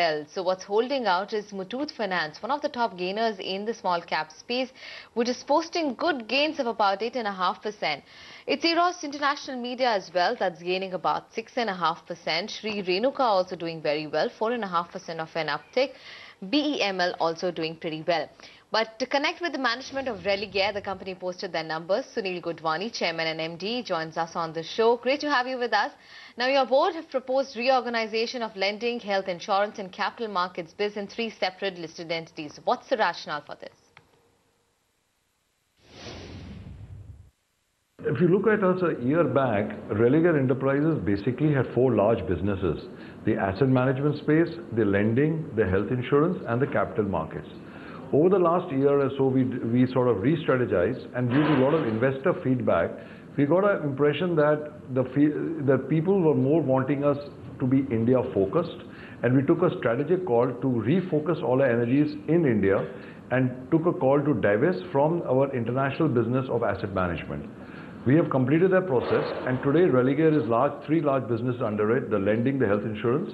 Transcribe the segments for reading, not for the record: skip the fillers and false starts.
well. So what's holding out is Muthoot Finance, one of the top gainers in the small cap space, which is posting good gains of about 8.5%. It's Eros International Media as well, that's gaining about 6.5%. Sri Renuka also doing very well, 4.5% of an uptick. BEML also doing pretty well. But to connect with the management of Religare, the company posted their numbers. Sunil Godwani, Chairman and MD, joins us on the show. Great to have you with us. Now, your board have proposed reorganization of lending, health insurance and capital markets biz in 3 separate listed entities. What's the rationale for this? If you look at us a year back, Religare Enterprises basically had 4 large businesses: the asset management space, the lending, the health insurance and the capital markets. Over the last year or so, we sort of re-strategized, and due to a lot of investor feedback, we got an impression that the people were more wanting us to be India focused, and we took a strategic call to refocus all our energies in India and took a call to divest from our international business of asset management. We have completed that process, and today Religare is three large businesses under it: the lending, the health insurance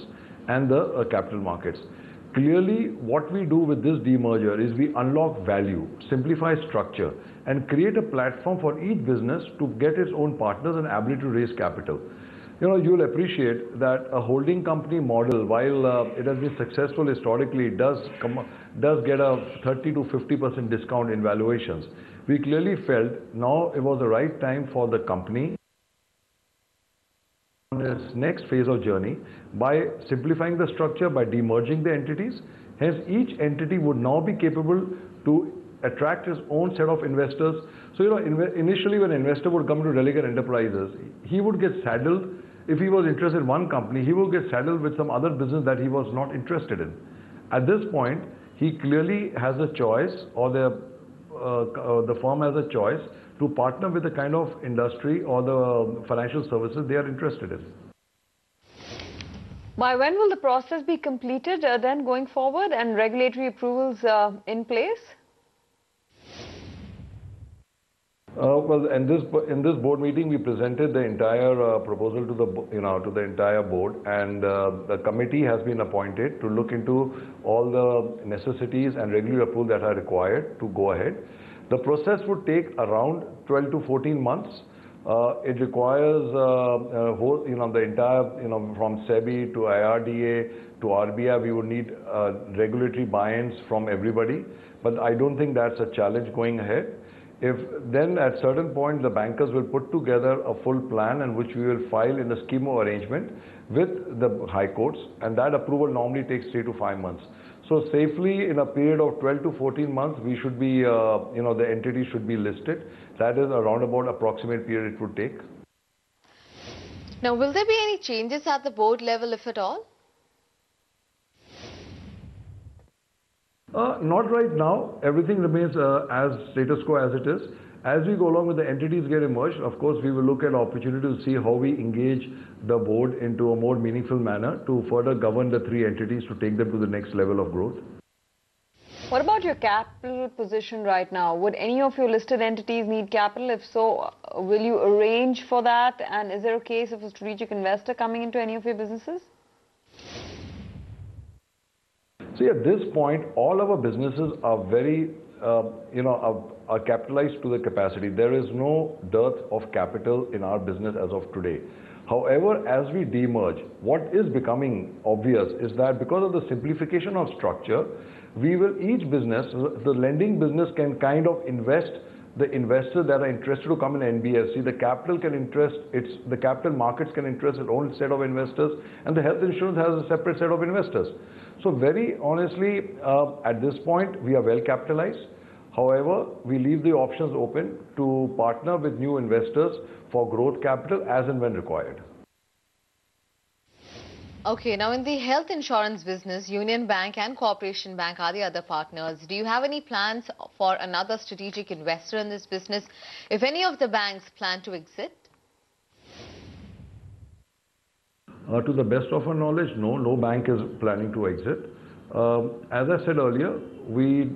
and the capital markets. Clearly, what we do with this demerger is we unlock value, simplify structure and create a platform for each business to get its own partners and ability to raise capital. You know, you'll appreciate that a holding company model, while it has been successful historically, does get a 30 to 50% discount in valuations. We clearly felt now it was the right time for the company on its next phase of journey by simplifying the structure, by demerging the entities. Hence, each entity would now be capable to attract his own set of investors. So, you know, initially when an investor would come to Religare Enterprises, he would get saddled. If he was interested in one company, he will get saddled with some other business that he was not interested in. At this point, he clearly has a choice, or the firm has a choice to partner with the kind of industry or the financial services they are interested in. By when will the process be completed then going forward, and regulatory approvals in place? Well, in this board meeting, we presented the entire proposal to the entire board, and the committee has been appointed to look into all the necessities and regulatory approval that are required to go ahead. The process would take around 12 to 14 months. It requires the entire from SEBI to IRDA to RBI, we would need regulatory buy-ins from everybody. But I don't think that's a challenge going ahead. If then at certain point the bankers will put together a full plan, and which we will file in a scheme of arrangement with the high courts, and that approval normally takes 3 to 5 months. So safely in a period of 12 to 14 months we should be, the entity should be listed. That is around about approximate period it would take. Now, will there be any changes at the board level, if at all? Not right now. Everything remains as status quo as it is. As we go along with the entities get emerged, of course, we will look at opportunity to see how we engage the board into a more meaningful manner to further govern the 3 entities to take them to the next level of growth. What about your capital position right now? Would any of your listed entities need capital? If so, will you arrange for that? And is there a case of a strategic investor coming into any of your businesses? See, at this point, all our businesses are very, are capitalized to the capacity. There is no dearth of capital in our business as of today. However, as we demerge, what is becoming obvious is that because of the simplification of structure, each business, the lending business can kind of invest the investors that are interested to come in NBFC, the capital markets can interest its own set of investors, and the health insurance has a separate set of investors. So very honestly, at this point, we are well capitalized. However, we leave the options open to partner with new investors for growth capital as and when required. Okay, now in the health insurance business, Union Bank and Corporation Bank are the other partners. Do you have any plans for another strategic investor in this business if any of the banks plan to exit? To the best of our knowledge, no bank is planning to exit. As I said earlier, we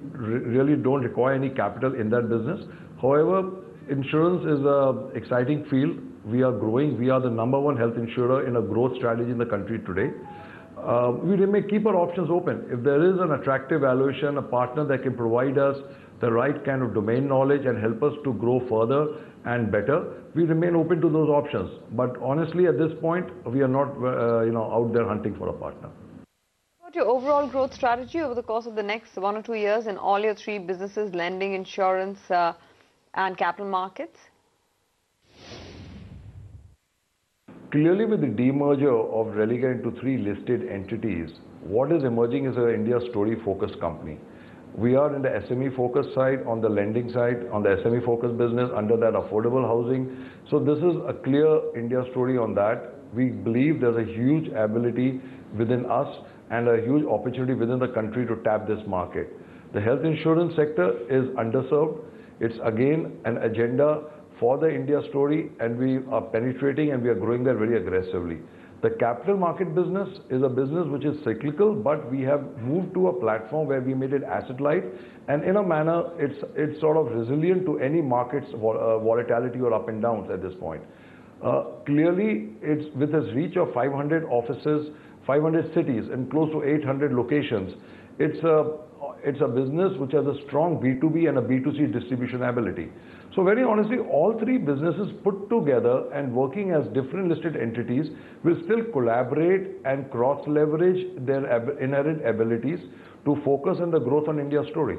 really don't require any capital in that business. However, insurance is an exciting field. We are growing. We are the number 1 health insurer in a growth strategy in the country today. we may keep our options open. If there is an attractive valuation, a partner that can provide us the right kind of domain knowledge and help us to grow further and better, we remain open to those options. But honestly, at this point, we are not out there hunting for a partner. What's your overall growth strategy over the course of the next 1 or 2 years in all your three businesses, lending, insurance, and capital markets? Clearly, with the demerger of Religare into three listed entities, what is emerging is an India story-focused company. We are in the SME-focused side, on the lending side, on the SME-focused business, under that affordable housing. So this is a clear India story on that. We believe there's a huge ability within us and a huge opportunity within the country to tap this market. The health insurance sector is underserved. It's again an agenda for the India story, and we are penetrating and we are growing there very aggressively. The capital market business is a business which is cyclical, but we have moved to a platform where we made it asset light, and in a manner it's sort of resilient to any market's volatility or up and downs at this point. Clearly, it's with its reach of 500 offices, 500 cities and close to 800 locations, it's a business which has a strong B2B and a B2C distribution ability. So very honestly, all three businesses put together and working as different listed entities will still collaborate and cross-leverage their inherent abilities to focus on the growth on India's story.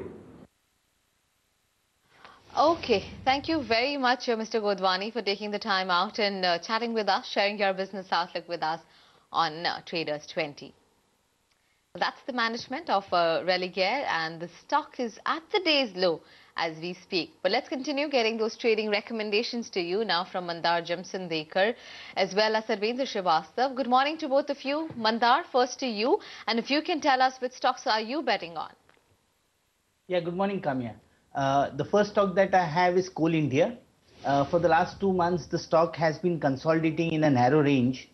Okay, thank you very much, Mr. Godwani, for taking the time out and chatting with us, sharing your business outlook with us on Traders 20. That's the management of Religare, and the stock is at the day's low as we speak. But let's continue getting those trading recommendations to you now from Mandar Jamsundekar as well as Arvindra Shivastav. Good morning to both of you. Mandar, first to you, and if you can tell us which stocks are you betting on? Yeah, good morning, Kamya. The first stock that I have is Coal India. For the last 2 months, the stock has been consolidating in a narrow range.